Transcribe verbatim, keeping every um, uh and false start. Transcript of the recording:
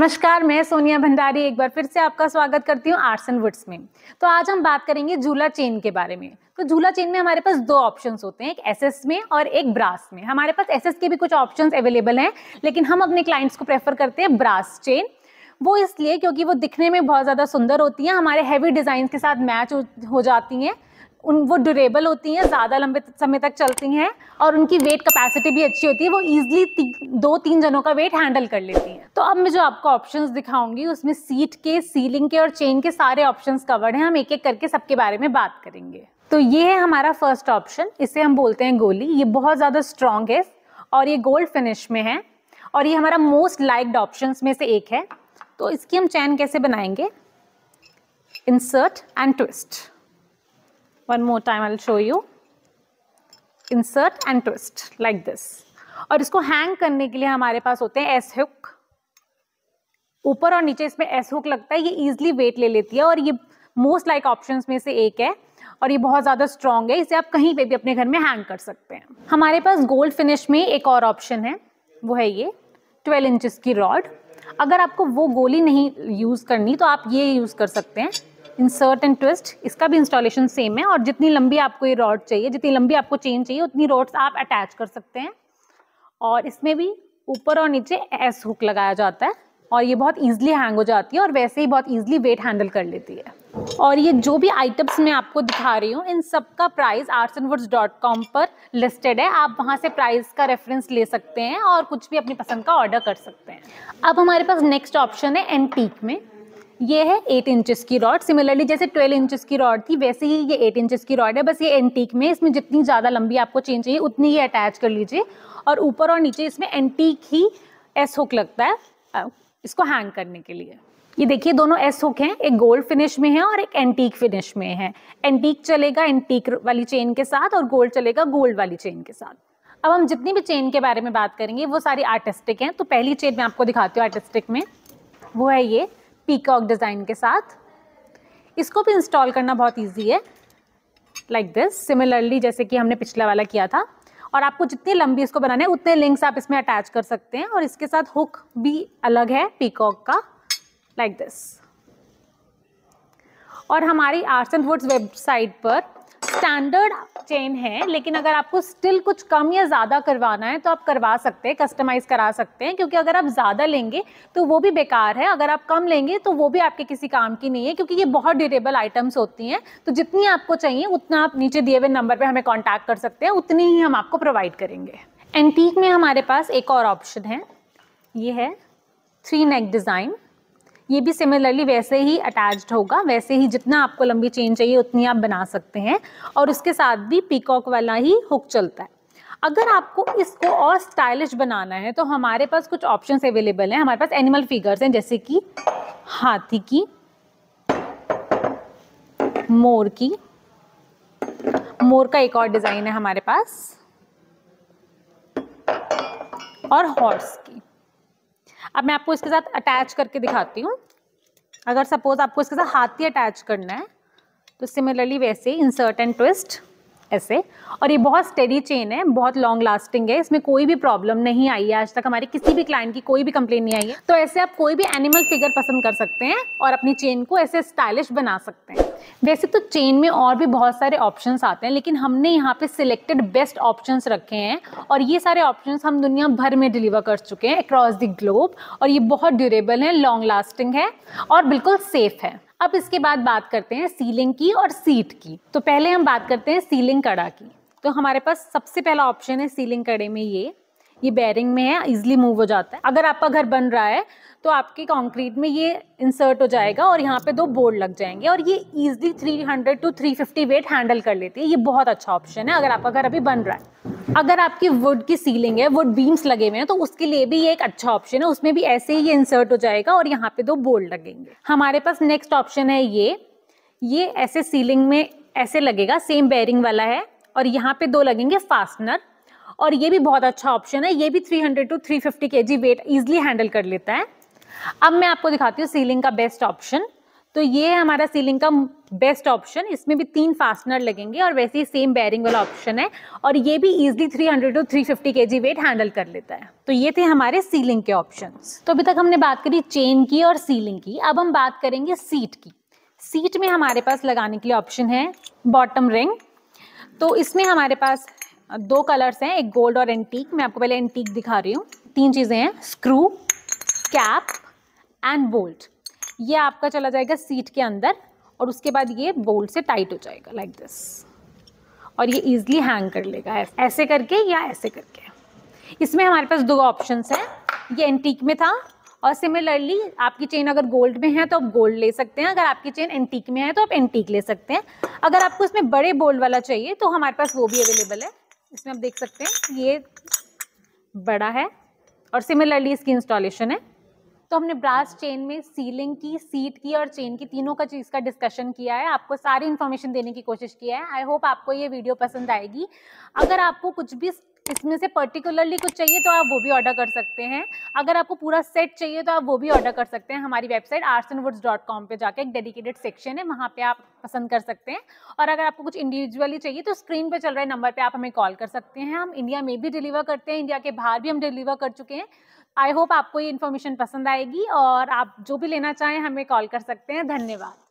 नमस्कार, मैं सोनिया भंडारी एक बार फिर से आपका स्वागत करती हूँ आर्सन वुड्स में। तो आज हम बात करेंगे झूला चेन के बारे में। तो झूला चेन में हमारे पास दो ऑप्शंस होते हैं, एक एसएस में और एक ब्रास में। हमारे पास एसएस के भी कुछ ऑप्शंस अवेलेबल हैं, लेकिन हम अपने क्लाइंट्स को प्रेफर करते हैं ब्रास चेन। वो इसलिए क्योंकि वो दिखने में बहुत ज़्यादा सुंदर होती हैं, हमारे हैवी डिज़ाइन के साथ मैच हो जाती हैं, उन वो ड्यूरेबल होती हैं, ज़्यादा लंबे समय तक चलती हैं और उनकी वेट कैपेसिटी भी अच्छी होती है। वो ईजिली ती, दो तीन जनों का वेट हैंडल कर लेती हैं। तो अब मैं जो आपको ऑप्शंस दिखाऊंगी उसमें सीट के, सीलिंग के और चेन के सारे ऑप्शंस कवर्ड हैं। हम एक एक करके सबके बारे में बात करेंगे। तो ये है हमारा फर्स्ट ऑप्शन, इसे हम बोलते हैं गोली। ये बहुत ज़्यादा स्ट्रॉन्ग है और ये गोल्ड फिनिश में है और ये हमारा मोस्ट लाइक्ड ऑप्शन में से एक है। तो इसकी हम चैन कैसे बनाएंगे, insert and twist. One more time I'll show you. Insert and twist like this. और इसको hang करने के लिए हमारे पास होते हैं S hook। ऊपर और नीचे इसमें S hook लगता है। ये easily weight ले लेती है और ये most like options में से एक है और ये बहुत ज़्यादा strong है। इसे आप कहीं पे भी अपने घर में hang कर सकते हैं। हमारे पास gold finish में एक और option है, वो है ये ट्वेल्व इंचेस की रॉड। अगर आपको वो गोली नहीं यूज़ करनी तो आप ये यूज़ कर सकते हैं, इंसर्ट एंड ट्विस्ट। इसका भी इंस्टॉलेशन सेम है और जितनी लंबी आपको ये रॉड चाहिए, जितनी लंबी आपको चेन चाहिए, उतनी रॉड्स आप अटैच कर सकते हैं। और इसमें भी ऊपर और नीचे एस हुक लगाया जाता है और ये बहुत ईजिली हैंग हो जाती है और वैसे ही बहुत ईजिली वेट हैंडल कर लेती है। और ये जो भी आइटम्स मैं आपको दिखा रही हूँ, इन सब का price Arts and Woods dot com पर लिस्टेड है। आप वहाँ से प्राइस का रेफरेंस ले सकते हैं और कुछ भी अपनी पसंद का ऑर्डर कर सकते हैं। अब हमारे पास नेक्स्ट ऑप्शन है एंटीक में। ये है एट इंचेस की रॉड। सिमिलरली जैसे ट्वेल्व इंचेस की रॉड थी, वैसे ही ये एट इंचेस की रॉड है, बस ये एंटीक में। इसमें जितनी ज़्यादा लंबी आपको चेन चाहिए उतनी ये अटैच कर लीजिए और ऊपर और नीचे इसमें एंटीक ही एस हुक लगता है इसको हैंग करने के लिए। ये देखिए दोनों एस हुक हैं, एक गोल्ड फिनिश में है और एक एंटीक फिनिश में है। एंटीक चलेगा एंटीक वाली चेन के साथ और गोल्ड चलेगा गोल्ड वाली चेन के साथ। अब हम जितनी भी चेन के बारे में बात करेंगे वो सारी आर्टिस्टिक हैं। तो पहली चेन मैं आपको दिखाती हूँ आर्टिस्टिक में, वो है ये पीकॉक डिज़ाइन के साथ। इसको भी इंस्टॉल करना बहुत इजी है, लाइक दिस। सिमिलरली जैसे कि हमने पिछला वाला किया था। और आपको जितनी लंबी इसको बनाना है उतने लिंक्स आप इसमें अटैच कर सकते हैं और इसके साथ हुक भी अलग है पीकॉक का, लाइक दिस। और हमारी आर्ट्स एंड वुड्स वेबसाइट पर स्टैंडर्ड चेन है, लेकिन अगर आपको स्टिल कुछ कम या ज़्यादा करवाना है तो आप करवा सकते हैं, कस्टमाइज़ करा सकते हैं। क्योंकि अगर आप ज़्यादा लेंगे तो वो भी बेकार है, अगर आप कम लेंगे तो वो भी आपके किसी काम की नहीं है, क्योंकि ये बहुत ड्यूरेबल आइटम्स होती हैं। तो जितनी आपको चाहिए उतना आप नीचे दिए हुए नंबर पर हमें कॉन्टैक्ट कर सकते हैं, उतनी ही हम आपको प्रोवाइड करेंगे। एंटीक में हमारे पास एक और ऑप्शन है, ये है थ्री नेक डिज़ाइन। ये भी सिमिलरली वैसे ही अटैच्ड होगा, वैसे ही जितना आपको लंबी चेन चाहिए उतनी आप बना सकते हैं और उसके साथ भी पीकॉक वाला ही हुक चलता है। अगर आपको इसको और स्टाइलिश बनाना है तो हमारे पास कुछ ऑप्शंस अवेलेबल हैं। हमारे पास एनिमल फिगर्स हैं, जैसे कि हाथी की, मोर की। मोर का एक और डिज़ाइन है हमारे पास, और हॉर्स की। अब मैं आपको इसके साथ अटैच करके दिखाती हूँ। अगर सपोज आपको इसके साथ हाथी अटैच करना है तो सिमिलरली वैसे इंसर्ट एंड ट्विस्ट ऐसे। और ये बहुत स्टेडी चेन है, बहुत लॉन्ग लास्टिंग है, इसमें कोई भी प्रॉब्लम नहीं आई है आज तक, हमारे किसी भी क्लाइंट की कोई भी कंप्लेन नहीं आई है। तो ऐसे आप कोई भी एनिमल फिगर पसंद कर सकते हैं और अपनी चेन को ऐसे स्टाइलिश बना सकते हैं। वैसे तो चेन में और भी बहुत सारे ऑप्शंस आते हैं, लेकिन हमने यहाँ पे सिलेक्टेड बेस्ट ऑप्शंस रखे हैं और ये सारे ऑप्शंस हम दुनिया भर में डिलीवर कर चुके हैं अक्रॉस द ग्लोब। और ये बहुत ड्यूरेबल है, लॉन्ग लास्टिंग है और बिल्कुल सेफ है। अब इसके बाद बात करते हैं सीलिंग की और सीट की। तो पहले हम बात करते हैं सीलिंग कड़ा की। तो हमारे पास सबसे पहला ऑप्शन है सीलिंग कड़े में, ये ये बेयरिंग में है, इजीली मूव हो जाता है। अगर आपका घर बन रहा है तो आपके कंक्रीट में ये इंसर्ट हो जाएगा और यहाँ पे दो बोर्ड लग जाएंगे और ये easily three hundred to three fifty weight handle कर लेती है। ये बहुत अच्छा ऑप्शन है अगर आपका घर अभी बन रहा है। अगर आपकी वुड की सीलिंग है, वुड बीम्स लगे हुए हैं, तो उसके लिए भी ये एक अच्छा ऑप्शन है। उसमें भी ऐसे ही ये इंसर्ट हो जाएगा और यहाँ पे दो बोर्ड लगेंगे। हमारे पास नेक्स्ट ऑप्शन है ये ये ऐसे सीलिंग में ऐसे लगेगा, सेम बेयरिंग वाला है और यहाँ पे दो लगेंगे फास्टनर। और ये भी बहुत अच्छा ऑप्शन है, ये भी three hundred to three fifty KG weight easily handle कर लेता है। अब मैं आपको दिखाती हूँ सीलिंग का बेस्ट ऑप्शन। तो ये है हमारा सीलिंग का बेस्ट ऑप्शन। इसमें भी तीन फास्टनर लगेंगे और वैसे ही सेम बेयरिंग वाला ऑप्शन है और ये भी easily three hundred to three fifty KG weight handle कर लेता है। तो ये थे हमारे सीलिंग के ऑप्शंस। तो अभी तक हमने बात करी चेन की और सीलिंग की, अब हम बात करेंगे सीट की। सीट में हमारे पास लगाने के लिए ऑप्शन है बॉटम रिंग। तो इसमें हमारे पास दो कलर्स हैं, एक गोल्ड और एंटीक। मैं आपको पहले एंटीक दिखा रही हूँ। तीन चीज़ें हैं, स्क्रू, कैप एंड बोल्ट। ये आपका चला जाएगा सीट के अंदर और उसके बाद ये बोल्ट से टाइट हो जाएगा लाइक दिस और ये इजीली हैंग कर लेगा ऐसे करके या ऐसे करके। इसमें हमारे पास दो ऑप्शंस हैं, ये एंटीक में था और सिमिलरली आपकी चेन अगर गोल्ड में है तो आप गोल्ड ले सकते हैं, अगर आपकी चेन एंटीक में है तो आप एंटीक ले सकते हैं। अगर आपको इसमें बड़े बोल्ट वाला चाहिए तो हमारे पास वो भी अवेलेबल है। इसमें आप देख सकते हैं ये बड़ा है और सिमिलरली इसकी इंस्टॉलेशन है। तो हमने ब्रास चेन में सीलिंग की, सीट की और चेन की तीनों का चीज़ का डिस्कशन किया है, आपको सारी इन्फॉर्मेशन देने की कोशिश किया है। आई होप आपको ये वीडियो पसंद आएगी। अगर आपको कुछ भी इसमें से पर्टिकुलरली कुछ चाहिए तो आप वो भी ऑर्डर कर सकते हैं। अगर आपको पूरा सेट चाहिए तो आप वो भी ऑर्डर कर सकते हैं। हमारी website Arts and Woods dot com पे जाकर एक डेडिकेटेड सेक्शन है, वहाँ पे आप पसंद कर सकते हैं। और अगर आपको कुछ इंडिविजुअली चाहिए तो स्क्रीन पे चल रहे नंबर पे आप हमें कॉल कर सकते हैं। हम इंडिया में भी डिलीवर करते हैं, इंडिया के बाहर भी हम डिलीवर कर चुके हैं। आई होप आपको ये इन्फॉर्मेशन पसंद आएगी और आप जो भी लेना चाहें हमें कॉल कर सकते हैं। धन्यवाद।